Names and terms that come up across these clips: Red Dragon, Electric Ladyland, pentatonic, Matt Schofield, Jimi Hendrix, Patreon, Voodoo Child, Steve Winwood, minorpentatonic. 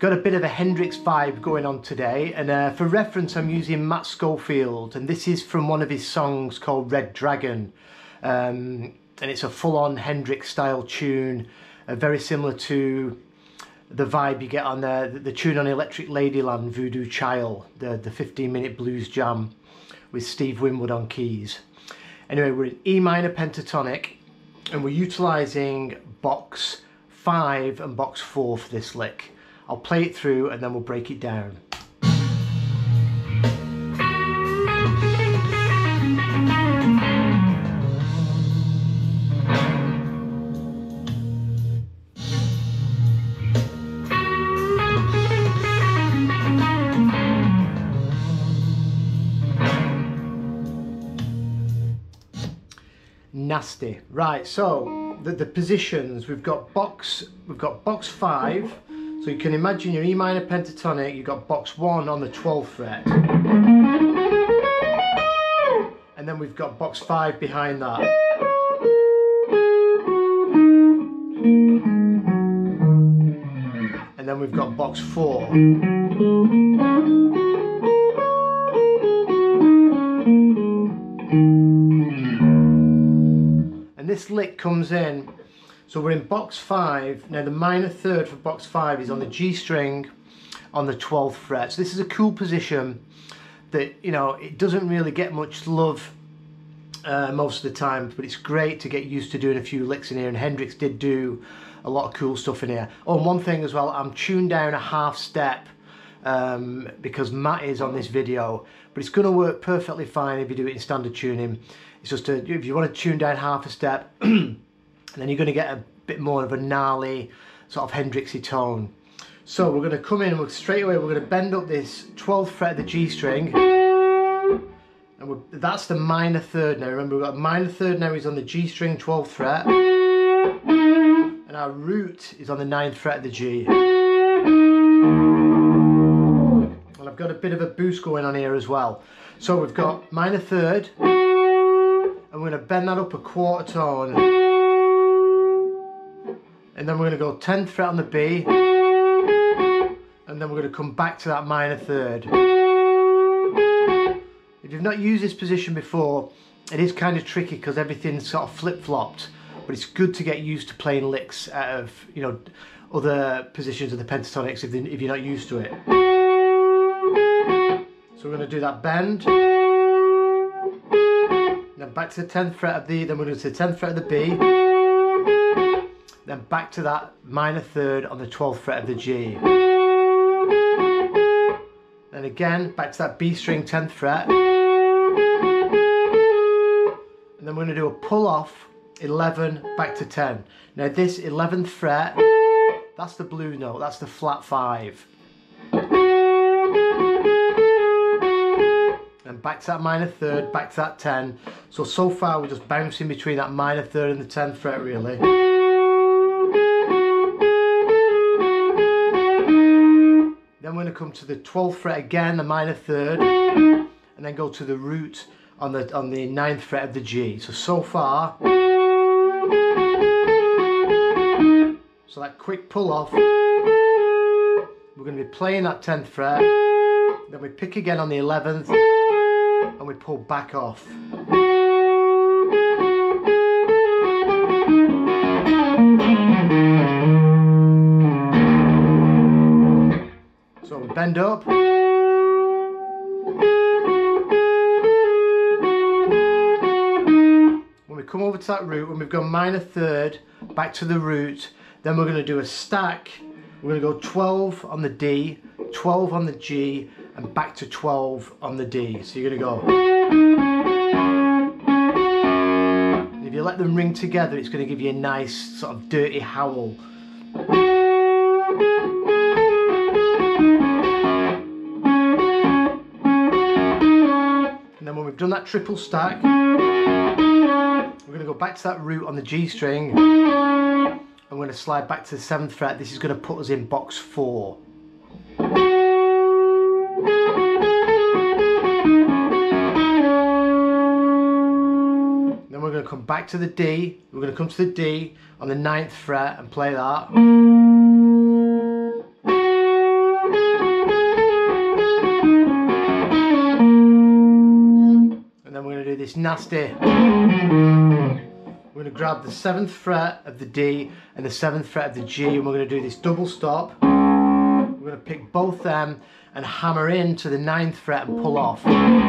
Got a bit of a Hendrix vibe going on today, and for reference I'm using Matt Schofield, and this is from one of his songs called Red Dragon, and it's a full-on Hendrix style tune, very similar to the vibe you get on the tune on Electric Ladyland, Voodoo Child, the 15-minute blues jam with Steve Winwood on keys. Anyway, we're in E minor pentatonic and we're utilising box 5 and box 4 for this lick. I'll play it through and then we'll break it down. Nasty. Right, so the positions, we've got box 5. So you can imagine your E minor pentatonic, you've got box 1 on the 12th fret. And then we've got box 5 behind that. And then we've got box 4. And this lick comes in. So we're in box 5, now the minor third for box 5 is on the G string on the 12th fret. So this is a cool position that, you know, it doesn't really get much love most of the time, but it's great to get used to doing a few licks in here, and Hendrix did do a lot of cool stuff in here. Oh, and one thing as well, I'm tuned down a half step because Matt is on this video, but it's going to work perfectly fine if you do it in standard tuning. It's just if you want to tune down half a step, and then you're going to get a bit more of a gnarly sort of Hendrixy tone. So we're going to come in and straight away we're going to bend up this 12th fret of the G string, and that's the minor third now. Remember, we've got a minor third now is on the G string 12th fret, and our root is on the 9th fret of the G. And I've got a bit of a boost going on here as well. So we've got minor third, and we're going to bend that up a quarter tone. And then we're going to go 10th fret on the B, and then we're going to come back to that minor third. If you've not used this position before, it is kind of tricky because everything's sort of flip-flopped, but it's good to get used to playing licks out of, you know, other positions of the pentatonics if you're not used to it. So we're going to do that bend, then back to the 10th fret of the, then we're going to the 10th fret of the B, then back to that minor third on the 12th fret of the G. Then again, back to that B string 10th fret. And then we're going to do a pull off 11 back to 10. Now this 11th fret, that's the blue note, that's the flat 5. And back to that minor third, back to that 10. So far we're just bouncing between that minor third and the 10th fret really. Then we're going to come to the 12th fret again, the minor third, and then go to the root on the 9th fret of the G. So far, so that quick pull off, we're going to be playing that 10th fret, then we pick again on the 11th, and we pull back off. Bend up, when we come over to that root, when we've gone minor third back to the root, then we're going to do a stack. We're going to go 12 on the D, 12 on the G, and back to 12 on the D. So you're going to go, if you let them ring together, it's going to give you a nice sort of dirty howl. And then when we've done that triple stack, we're going to go back to that root on the G string. I'm going to slide back to the 7th fret. This is going to put us in box 4. Then we're going to come back to the D. We're going to come to the D on the 9th fret and play that. do this nasty. We're going to grab the 7th fret of the D and the 7th fret of the G, and we're going to do this double stop. We're going to pick both them and hammer in to the 9th fret and pull off. Then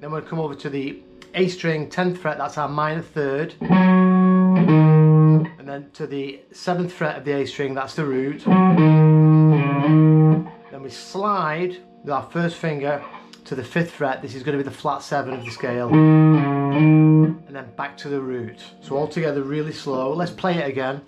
we're going to come over to the A string, 10th fret, that's our minor 3rd. And then to the 7th fret of the A string, that's the root. Then we slide with our first finger to the 5th fret. This is going to be the flat 7 of the scale. And then back to the root. So all together really slow. Let's play it again.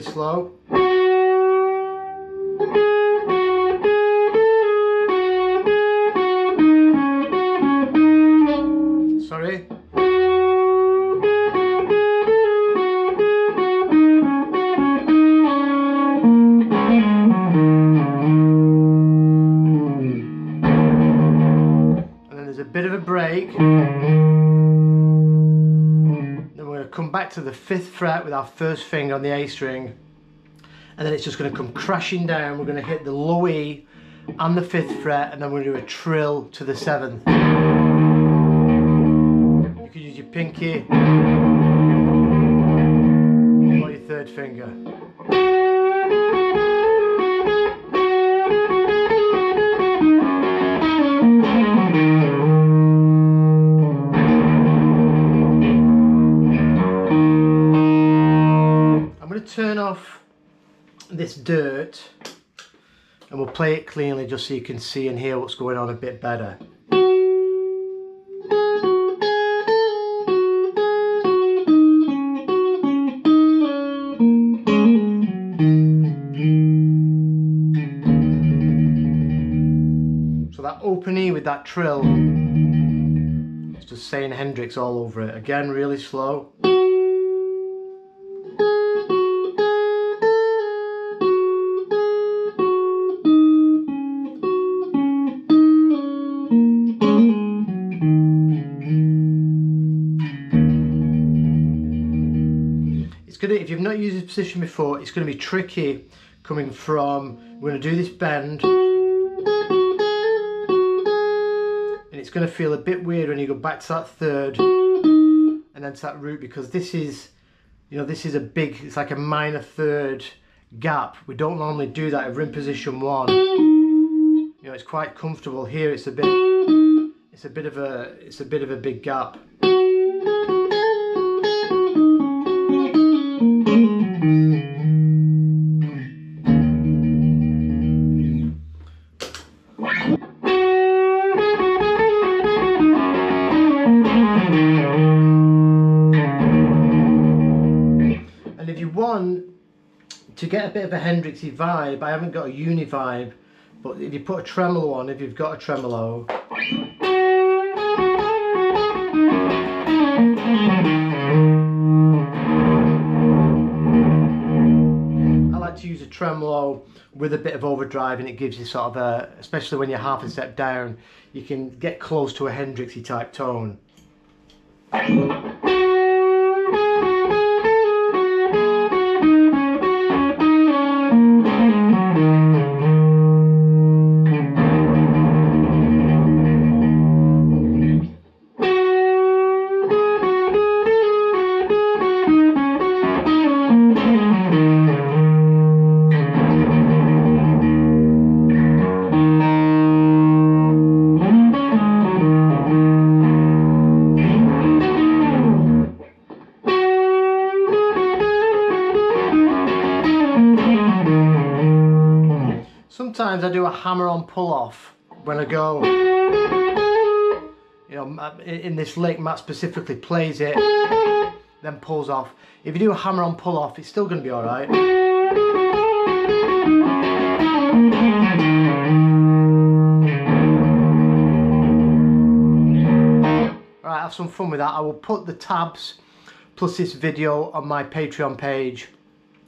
Slow. Sorry. And then there's a bit of a break. Come back to the 5th fret with our first finger on the A string, and then it's just going to come crashing down. We're going to hit the low E and the 5th fret, and then we're going to do a trill to the 7th. You can use your pinky or your 3rd finger. Turn off this dirt and we'll play it cleanly just so you can see and hear what's going on a bit better. So that open E with that trill, it's just saying Hendrix all over it. Again, really slow. If you've not used this position before, it's going to be tricky coming from, we're going to do this bend and it's going to feel a bit weird when you go back to that 3rd and then to that root, because this is, you know, this is a big, it's like a minor 3rd gap. We don't normally do that if we're in position 1. You know, it's quite comfortable. Here it's a bit, it's a bit of a big gap. To get a bit of a Hendrixy vibe, I haven't got a uni vibe, but if you put a tremolo on, if you've got a tremolo, I like to use a tremolo with a bit of overdrive, and it gives you sort of a, especially when you're half a step down, you can get close to a Hendrixy type tone. Sometimes I do a hammer-on pull-off when I go, you know, in this lick Matt specifically plays it, then pulls off. If you do a hammer-on pull-off, it's still going to be all right. might have some fun with that. I will put the tabs plus this video on my Patreon page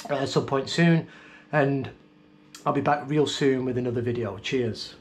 at some point soon, and I'll be back real soon with another video. Cheers.